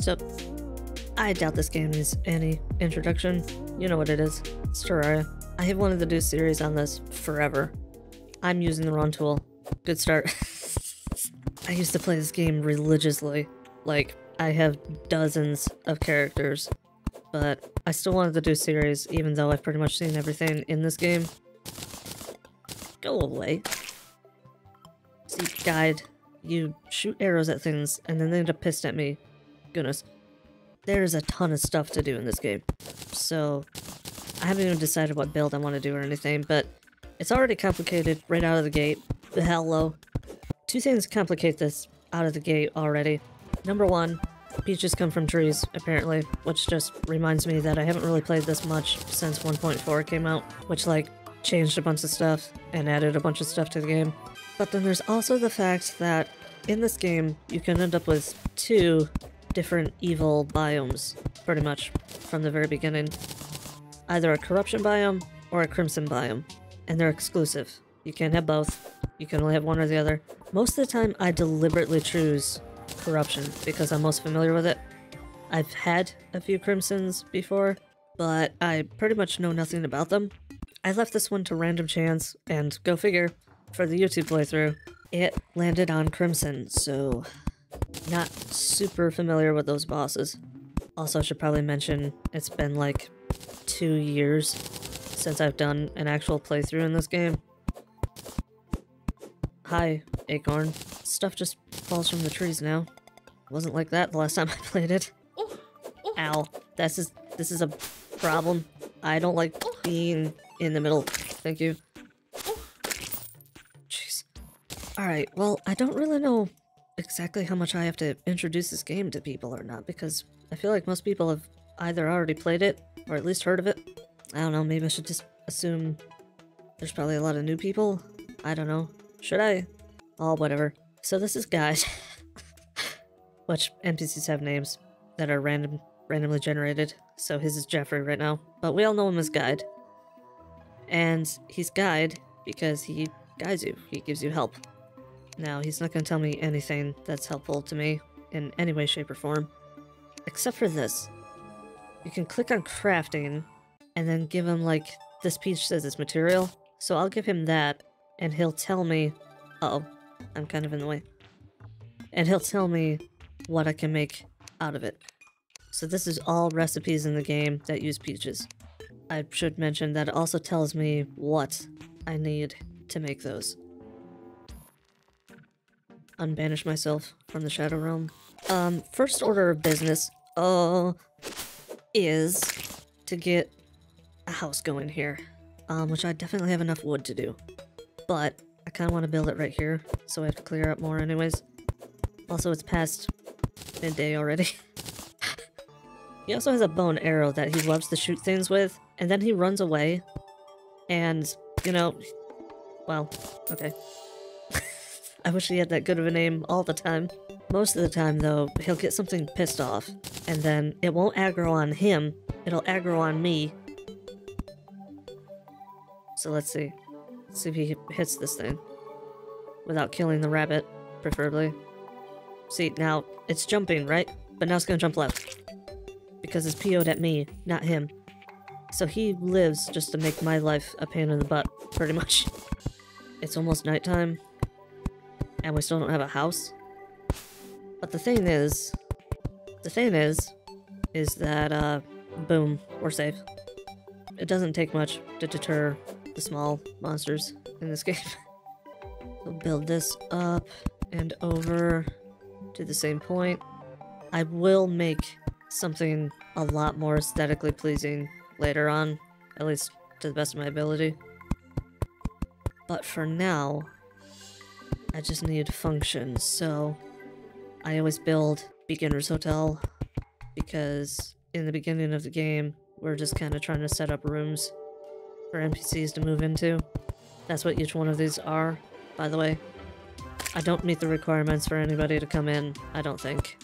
So, I doubt this game needs any introduction. You know what it is. It's Terraria. I have wanted to do a series on this forever. I'm using the wrong tool. Good start. I used to play this game religiously. Like, I have dozens of characters. But I still wanted to do a series, even though I've pretty much seen everything in this game. Go away. See, guide. You shoot arrows at things, and then they end up pissed at me. Goodness. There's a ton of stuff to do in this game. So, I haven't even decided what build I want to do or anything, but it's already complicated right out of the gate. Hello. Two things complicate this out of the gate already. Number one, peaches come from trees, apparently, which just reminds me that I haven't really played this much since 1.4 came out, which, like, changed a bunch of stuff and added a bunch of stuff to the game. But then there's also the fact that in this game, you can end up with two different evil biomes, pretty much, from the very beginning. Either a corruption biome or a crimson biome, and they're exclusive. You can't have both. You can only have one or the other. Most of the time, I deliberately choose corruption because I'm most familiar with it. I've had a few crimsons before, but I pretty much know nothing about them. I left this one to random chance, and go figure, for the YouTube playthrough, it landed on crimson, so not super familiar with those bosses. Also, I should probably mention it's been like 2 years since I've done an actual playthrough in this game. Hi, Acorn. Stuff just falls from the trees now. Wasn't like that the last time I played it. Ow. This is a problem. I don't like being in the middle. Thank you. Jeez. Alright, well, I don't really know exactly how much I have to introduce this game to people or not, because I feel like most people have either already played it or at least heard of it. I don't know, maybe I should just assume there's probably a lot of new people. I don't know. Should I? Oh, whatever. So this is Guide, which NPCs have names that are randomly generated, so his is Jeffrey right now, but we all know him as Guide. And he's Guide because he guides you, he gives you help. Now, he's not going to tell me anything that's helpful to me in any way, shape, or form. Except for this. You can click on crafting and then give him, like, this peach says it's material. So I'll give him that and he'll tell me... Uh-oh, I'm kind of in the way. And he'll tell me what I can make out of it. So this is all recipes in the game that use peaches. I should mention that it also tells me what I need to make those. Unbanish myself from the Shadow Realm. First order of business, is to get a house going here. Which I definitely have enough wood to do. But I kind of want to build it right here, so I have to clear up more anyways. Also, it's past midday already. He also has a bow and arrow that he loves to shoot things with, and then he runs away. And, you know, well, okay. I wish he had that good of a name all the time. Most of the time, though, he'll get something pissed off, and then it won't aggro on him, it'll aggro on me. So let's see. Let's see if he hits this thing. Without killing the rabbit, preferably. See, now, it's jumping, right? But now it's gonna jump left. Because it's PO'd at me, not him. So he lives just to make my life a pain in the butt, pretty much. It's almost nighttime. And we still don't have a house. But the thing is that, boom, we're safe. It doesn't take much to deter the small monsters in this game. We'll build this up and over to the same point. I will make something a lot more aesthetically pleasing later on, at least to the best of my ability. But for now, I just need functions, so I always build Beginner's Hotel because in the beginning of the game, we're just kind of trying to set up rooms for NPCs to move into. That's what each one of these are, by the way. I don't meet the requirements for anybody to come in, I don't think.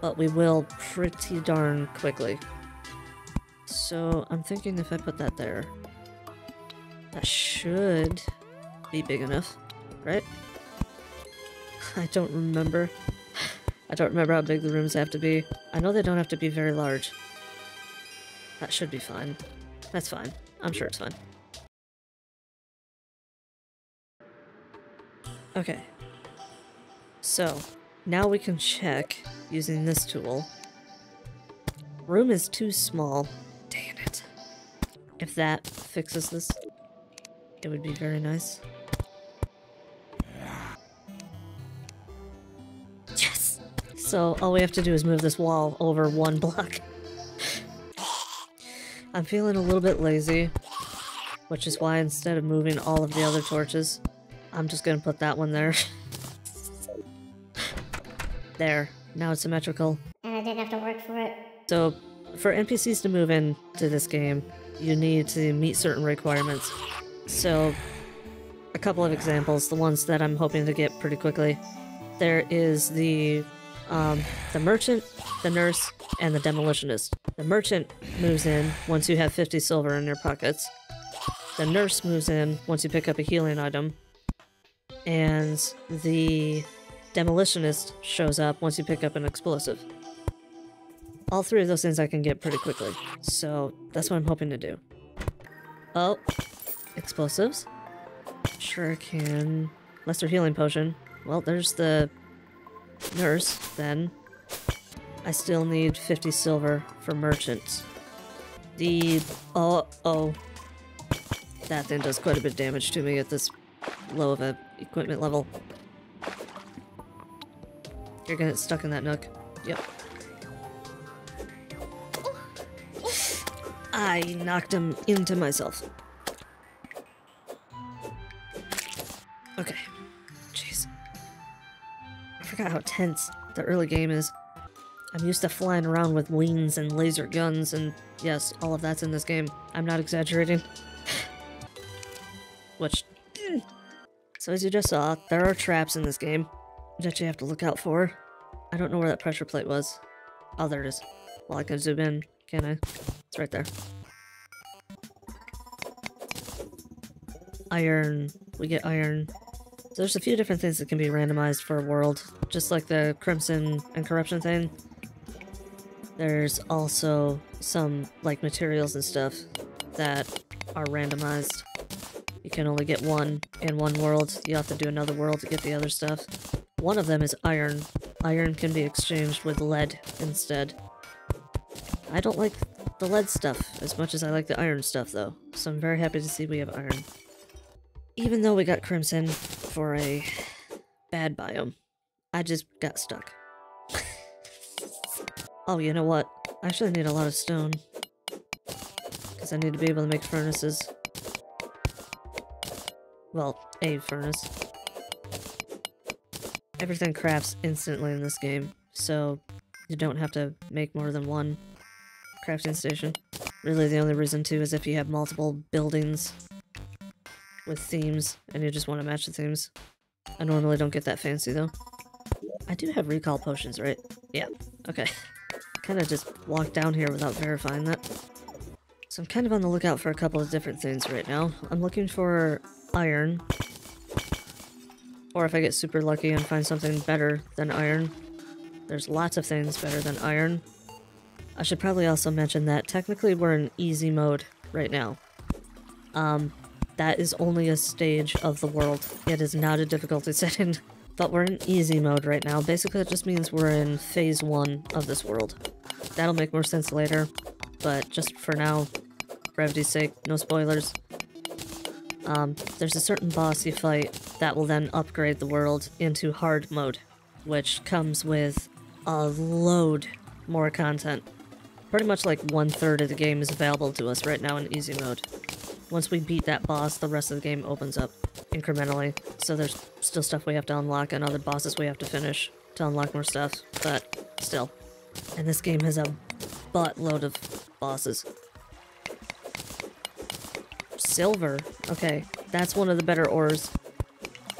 But we will pretty darn quickly. So I'm thinking if I put that there, that should... be big enough, right? I don't remember. I don't remember how big the rooms have to be. I know they don't have to be very large. That should be fine. That's fine. I'm sure it's fine. Okay. So, now we can check using this tool. Room is too small. Damn it. If that fixes this, it would be very nice. Yes! So, all we have to do is move this wall over one block. I'm feeling a little bit lazy, which is why instead of moving all of the other torches, I'm just gonna put that one there. There. Now it's symmetrical. And I didn't have to work for it. So, for NPCs to move into this game, you need to meet certain requirements. So, a couple of examples, the ones that I'm hoping to get pretty quickly. There is the merchant, the nurse, and the demolitionist. The merchant moves in once you have 50 silver in your pockets. The nurse moves in once you pick up a healing item. And the demolitionist shows up once you pick up an explosive. All three of those things I can get pretty quickly. So that's what I'm hoping to do. Oh, explosives. Sure can. Lesser healing potion. Well, there's the nurse then. I still need 50 silver for merchants. Oh. That thing does quite a bit of damage to me at this low of a equipment level. You're gonna get stuck in that nook. Yep. I knocked him into myself. Okay. Jeez. I forgot how tense the early game is. I'm used to flying around with wings and laser guns and yes, all of that's in this game. I'm not exaggerating. Which... So as you just saw, there are traps in this game that you have to look out for. I don't know where that pressure plate was. Oh, there it is. Well, I can zoom in, can I? It's right there. Iron. We get iron. So there's a few different things that can be randomized for a world, just like the Crimson and Corruption thing. There's also some, like, materials and stuff that are randomized. You can only get one in one world. You have to do another world to get the other stuff. One of them is iron. Iron can be exchanged with lead instead. I don't like the lead stuff as much as I like the iron stuff, though. So I'm very happy to see we have iron. Even though we got Crimson for a bad biome, I just got stuck. Oh, you know what? I actually need a lot of stone. Because I need to be able to make furnaces. Well, a furnace. Everything crafts instantly in this game, so you don't have to make more than one crafting station. Really the only reason to is if you have multiple buildings with themes and you just want to match the themes. I normally don't get that fancy though. I do have recall potions, right? Yeah, okay. Kind of just walked down here without verifying that. So I'm kind of on the lookout for a couple of different things right now. I'm looking for iron, or if I get super lucky and find something better than iron. There's lots of things better than iron. I should probably also mention that technically we're in easy mode right now. That is only a stage of the world. It is not a difficulty setting, but we're in easy mode right now. Basically it just means we're in phase 1 of this world. That'll make more sense later, but just for now, brevity's sake, no spoilers. There's a certain boss you fight that will then upgrade the world into hard mode, which comes with a load more content. Pretty much like 1/3 of the game is available to us right now in easy mode. Once we beat that boss, the rest of the game opens up incrementally, so there's still stuff we have to unlock and other bosses we have to finish to unlock more stuff, but still. And this game has a buttload of bosses. Silver. Okay, that's one of the better ores.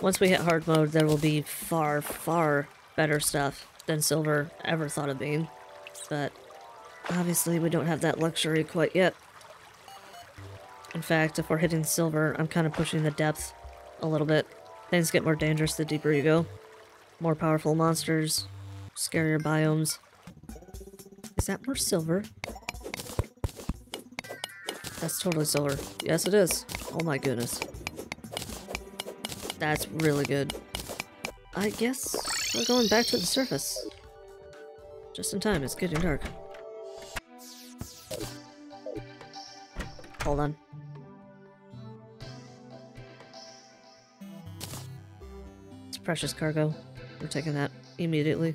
Once we hit hard mode, there will be far, far better stuff than silver ever thought of being. But obviously we don't have that luxury quite yet. In fact, if we're hitting silver, I'm kind of pushing the depth a little bit. Things get more dangerous the deeper you go. More powerful monsters. Scarier biomes. Is that more silver? That's totally silver. Yes, it is. Oh my goodness. That's really good. I guess we're going back to the surface. Just in time. It's getting dark. Hold on. It's precious cargo. We're taking that immediately.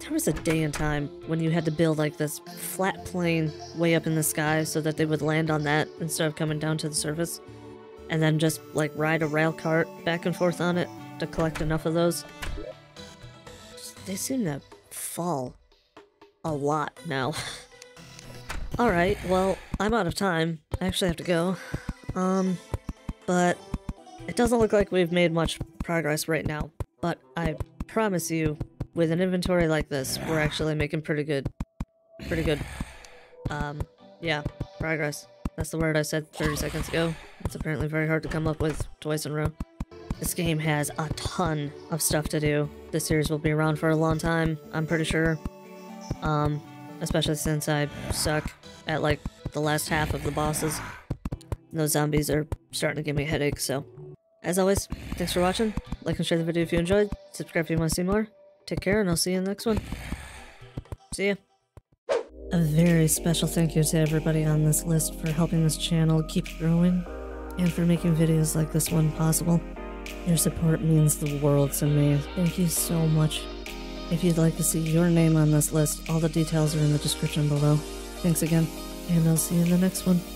There was a day and time when you had to build like this flat plane way up in the sky so that they would land on that instead of coming down to the surface, and then just like ride a rail cart back and forth on it to collect enough of those. They seem to fall a lot now. Alright, well, I'm out of time. I actually have to go. But it doesn't look like we've made much progress right now, but I promise you, with an inventory like this, we're actually making pretty good progress. That's the word I said 30 seconds ago. It's apparently very hard to come up with twice in a row. This game has a ton of stuff to do. This series will be around for a long time, I'm pretty sure. Especially since I suck at, like, the last half of the bosses. Those zombies are starting to give me headaches, so. As always, thanks for watching. Like and share the video if you enjoyed. Subscribe if you want to see more. Take care, and I'll see you in the next one. See ya. A very special thank you to everybody on this list for helping this channel keep growing and for making videos like this one possible. Your support means the world to me. Thank you so much. If you'd like to see your name on this list, all the details are in the description below. Thanks again, and I'll see you in the next one.